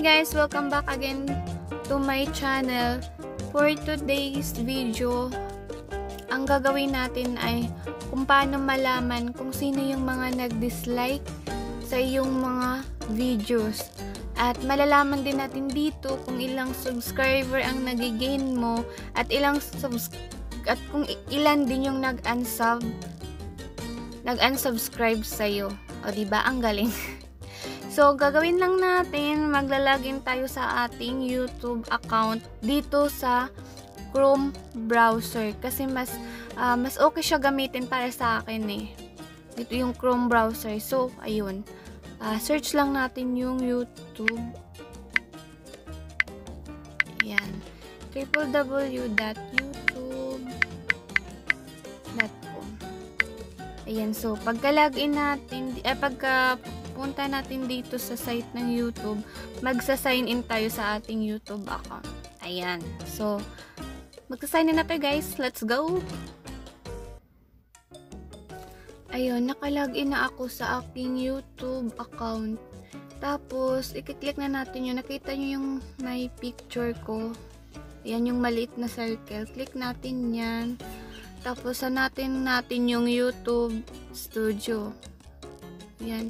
Hi guys, welcome back again to my channel. For today's video, ang gagawin natin ay kung paano malaman kung sino yung mga nag-dislike sa iyong mga videos. At malalaman din natin dito kung ilang subscriber ang nag-gain mo at kung ilan din yung nag-unsubscribe sa iyo. O di ba ang galing? So, gagawin lang natin, maglalagin tayo sa ating YouTube account dito sa Chrome browser. Kasi mas okay siya gamitin para sa akin eh. Dito yung Chrome browser. So, ayun. Search lang natin yung YouTube. Ayan. www.youtube.com. Ayan. So, pagka-login natin, punta natin dito sa site ng YouTube, magsa-sign in tayo sa ating YouTube account. Ayan. So, magsa-sign in na tayo guys. Let's go! Ayun, nakalagin na ako sa aking YouTube account. Tapos, ikiklik na natin yun. Nakita nyo yung may picture ko. Ayan, yung maliit na circle. Click natin yan. Tapos, sanatin natin yung YouTube Studio. Ayan.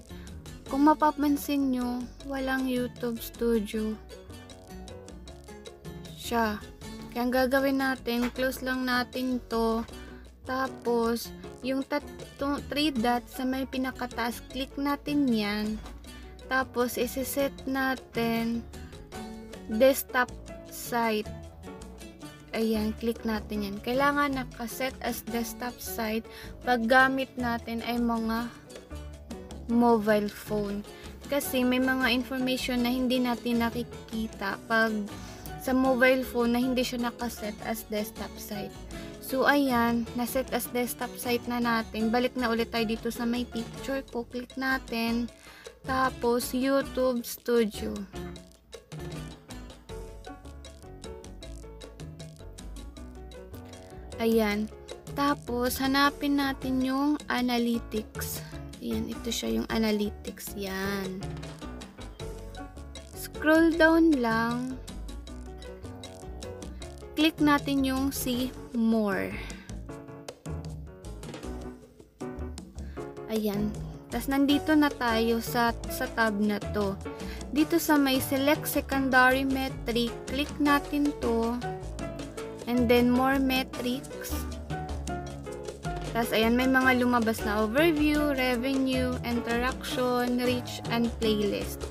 Kung mapapansin nyo, walang YouTube Studio siya. Kaya ang gagawin natin, close lang natin to. Tapos, yung 3 dots sa may pinakataas, click natin yan. Tapos, iseset natin desktop site. Ayan, click natin yan. Kailangan nakaset as desktop site pag gamit natin ay mga mobile phone, kasi may mga information na hindi natin nakikita pag sa mobile phone na hindi siya nakaset as desktop site. So ayan, naset as desktop site na natin. Balik na ulit tayo dito sa may picture ko, click natin, tapos YouTube Studio. Ayan, tapos hanapin natin yung analytics. Ayan, ito siya yung analytics. Yan. Scroll down lang. Click natin yung see more. Ayan. Tapos nandito na tayo sa tab na to. Dito sa may select secondary metric, click natin to. And then more metrics. Tapos, ayan, may mga lumabas na overview, revenue, interaction, reach, and playlist.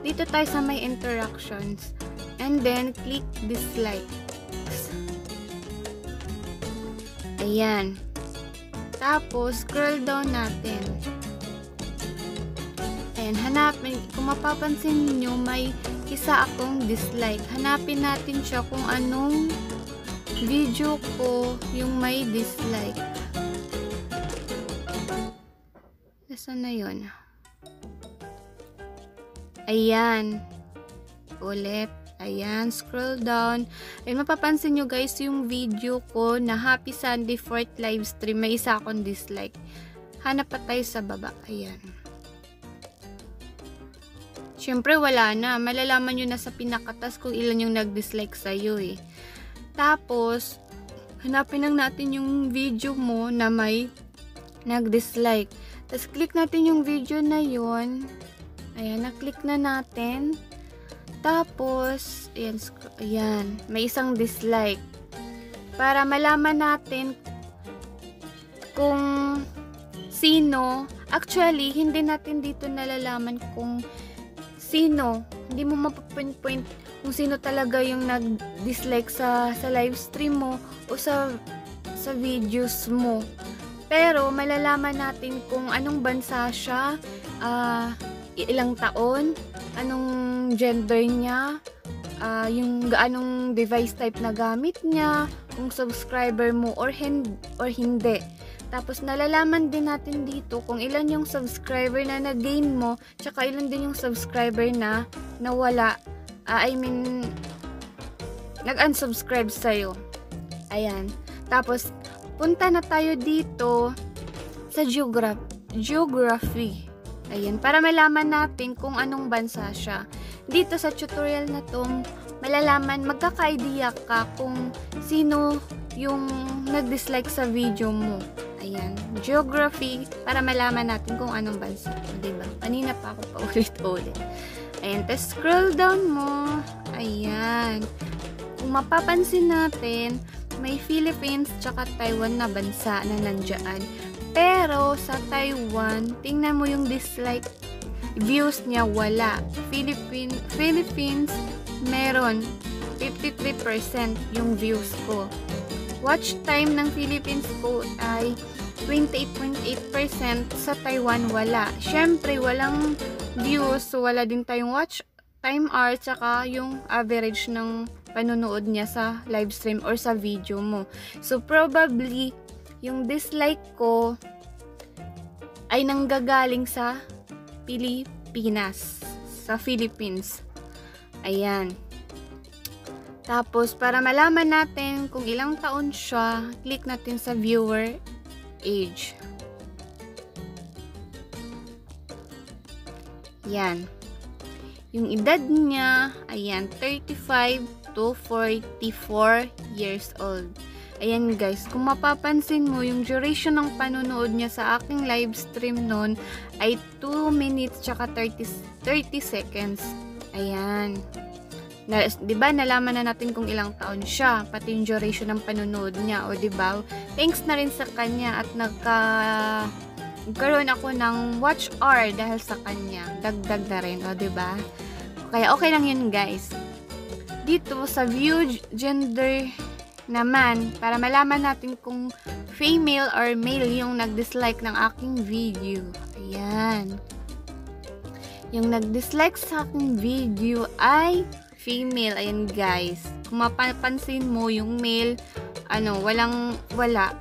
Dito tayo sa may interactions. And then, click dislikes. Ayan. Tapos, scroll down natin. Ayan, hanapin. Kung mapapansin ninyo, may isa akong dislike. Hanapin natin siya kung anong video ko yung may dislike. Saan na yun? Ayan. Ulit. Ayan. Scroll down. Ayan, mapapansin nyo guys yung video ko na Happy Sunday 4th live stream. May isa akong dislike. Hanap pa tayo sa baba. Ayan. Siyempre wala na. Malalaman nyo na sa pinakatas kung ilan yung nag-dislike sa'yo eh. Tapos, hanapin lang natin yung video mo na may nag-dislike. Tapos, click natin yung video na yun. Ayan, na-click na natin. Tapos, ayan, ayan, may isang dislike. Para malaman natin kung sino. Actually, hindi natin dito nalalaman kung sino. Hindi mo mapapoint-point kung sino talaga yung nag-dislike sa live stream mo o sa videos mo. Pero, malalaman natin kung anong bansa siya, ilang taon, anong gender niya, yung anong device type na gamit niya, kung subscriber mo or hindi. Tapos, nalalaman din natin dito kung ilan yung subscriber na nag-gain mo, tsaka ilan din yung subscriber na nawala, nag-unsubscribe sa'yo. Ayan. Tapos, punta na tayo dito sa geography. Ayan, para malaman natin kung anong bansa siya. dito sa tutorial na to, malalaman, magkaka-idea ka kung sino yung nag-dislike sa video mo. Ayan, geography, para malaman natin kung anong bansa. Diba? Kanina pa ako paulit-ulit. Ayan, tapos scroll down mo. Ayan. Kung mapapansin natin, may Philippines tsaka Taiwan na bansa na nandiyan. Pero sa Taiwan, tingnan mo yung dislike views niya, wala. Philippines, meron. 53% yung views ko. Watch time ng Philippines po ay 28.8%, sa Taiwan wala. Syempre walang views, so wala din tayong watch time hour tsaka yung average ng panonood niya sa live stream or sa video mo. So probably yung dislike ko ay nanggagaling sa Pilipinas, sa Philippines. Ayan. Tapos, para malaman natin kung ilang taon siya, click natin sa viewer age. Yan. Yung edad niya, ayan, 35 to 44 years old. Ayan guys, kung mapapansin mo, yung duration ng panonood niya sa aking live stream noon ay 2 minutes tsaka 30 seconds. Ayan. Na, 'di ba nalaman na natin kung ilang taon siya, pati yung duration ng panonood niya, o 'di ba? Thanks na rin sa kanya at nagkaroon ako ng watch hour dahil sa kanya. Dagdag na rin, o 'di ba? Kaya okay lang 'yun, guys. Dito sa view gender naman, para malaman natin kung female or male yung nag-dislike ng aking video. Ayan. Yung nag-dislike sa aking video ay female. Ayan guys, kung mapapansin mo yung male, ano, wala.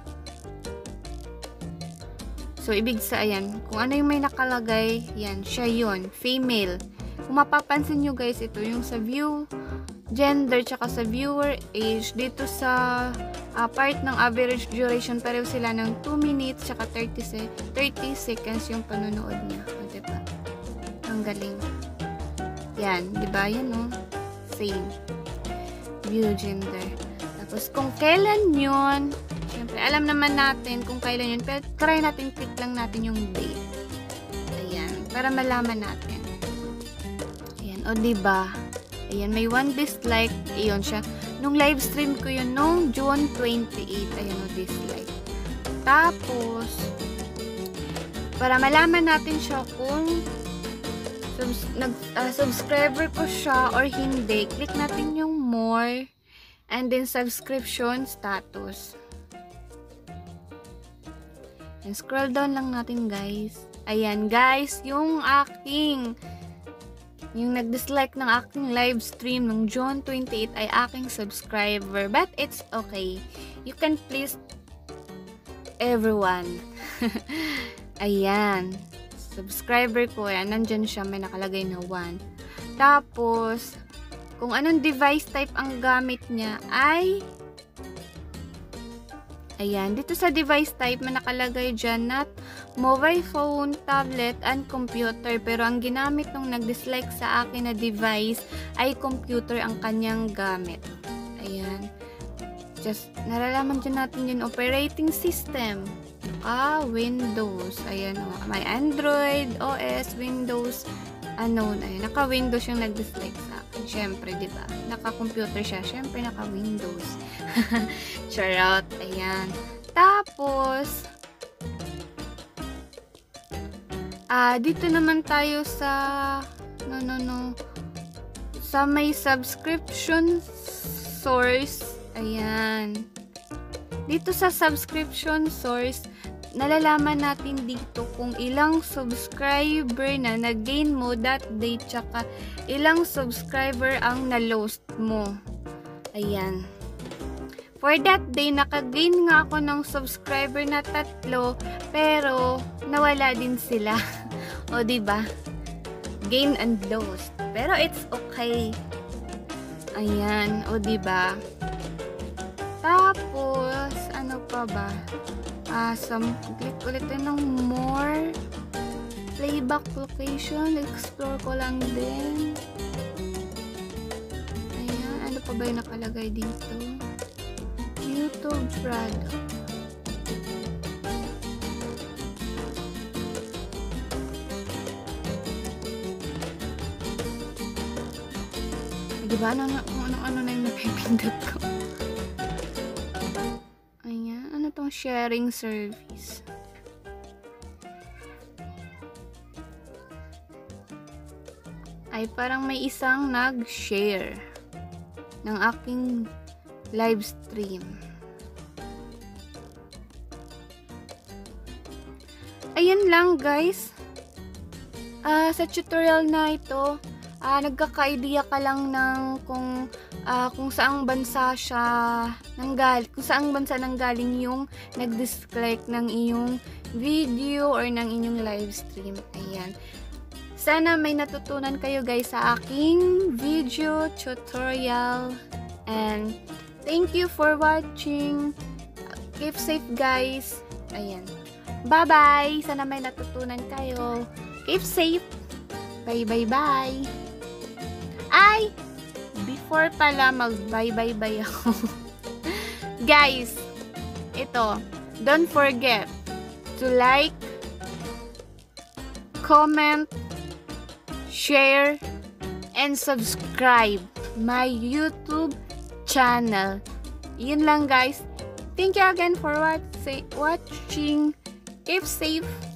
So ibig sa, ayan, kung ano yung may nakalagay, yan, siya yun, female. Kung mapapansin nyo guys, ito yung sa view gender tsaka sa viewer age, dito sa part ng average duration, pareho sila ng 2 minutes tsaka 30 seconds yung panonood niya. O diba? Ang galing. Yan, diba? Yan o. Oh. Same. View gender. Tapos kung kailan yun, syempre alam naman natin kung kailan yun, pero try natin, click lang natin yung date. Ayan, para malaman natin. Ayan, o diba? Ayan, may one dislike, iyon siya. Nung live stream ko yun, nung June 28, ayan o dislike. Tapos, para malaman natin siya kung subscriber ko siya or hindi, click natin yung more and then subscription status. And scroll down lang natin guys. Ayan guys, yung nag-dislike ng aking live stream ng June 28 ay aking subscriber, but it's okay. You can please everyone. Ayan. Subscriber ko, ayan, nandyan siya, may nakalagay na 1. Tapos, kung anong device type ang gamit niya ay, ayan, dito sa device type, may nakalagay dyan na mobile phone, tablet, and computer. Pero ang ginamit nung nag-dislike sa akin na device ay computer ang kanyang gamit. Ayan. Just, nalalaman dyan natin yung operating system. Windows. Ayan, oh. May Android, OS, Windows, unknown. Ayan, naka-Windows yung nag-dislike sa akin. Siyempre, diba? Naka-computer siya. Siyempre, naka-Windows. Charot. Ayan. Tapos, dito naman tayo sa, sa may subscription source. Ayan. Dito sa subscription source, nalalaman natin dito kung ilang subscriber na nag-gain mo that day tsaka ilang subscriber ang na-lost mo. Ayan. For that day, naka-gain nga ako ng subscriber na 3, pero nawala din sila. O diba? Gain and lost. Pero it's okay. Ayan. O diba? Tapos, ano pa ba? Click ulit ng more. Playback location. Explore ko lang din. pa ba yung nakalagay dito? YouTube product. Diba? Ano na yung napipindot ko. Ayan. Ano tong sharing service? Ay parang may isang nag-share ng aking live stream. Ayan lang guys. Sa tutorial na ito, nagkaka-idea ka lang ng kung saang bansa siya nanggaling, kung saang bansa nanggaling yung nag-dislike ng iyong video or ng inyong live stream. Ayan. Sana may natutunan kayo guys sa aking video tutorial. And thank you for watching. Keep safe guys. Ayan. Bye-bye. Sana may natutunan kayo. Keep safe. Bye-bye-bye. Ay! Before pala mag-bye-bye-bye ako. Guys, ito. Don't forget to like, comment, share, and subscribe my YouTube channel. Yun lang guys. Thank you again for watching. Keep safe.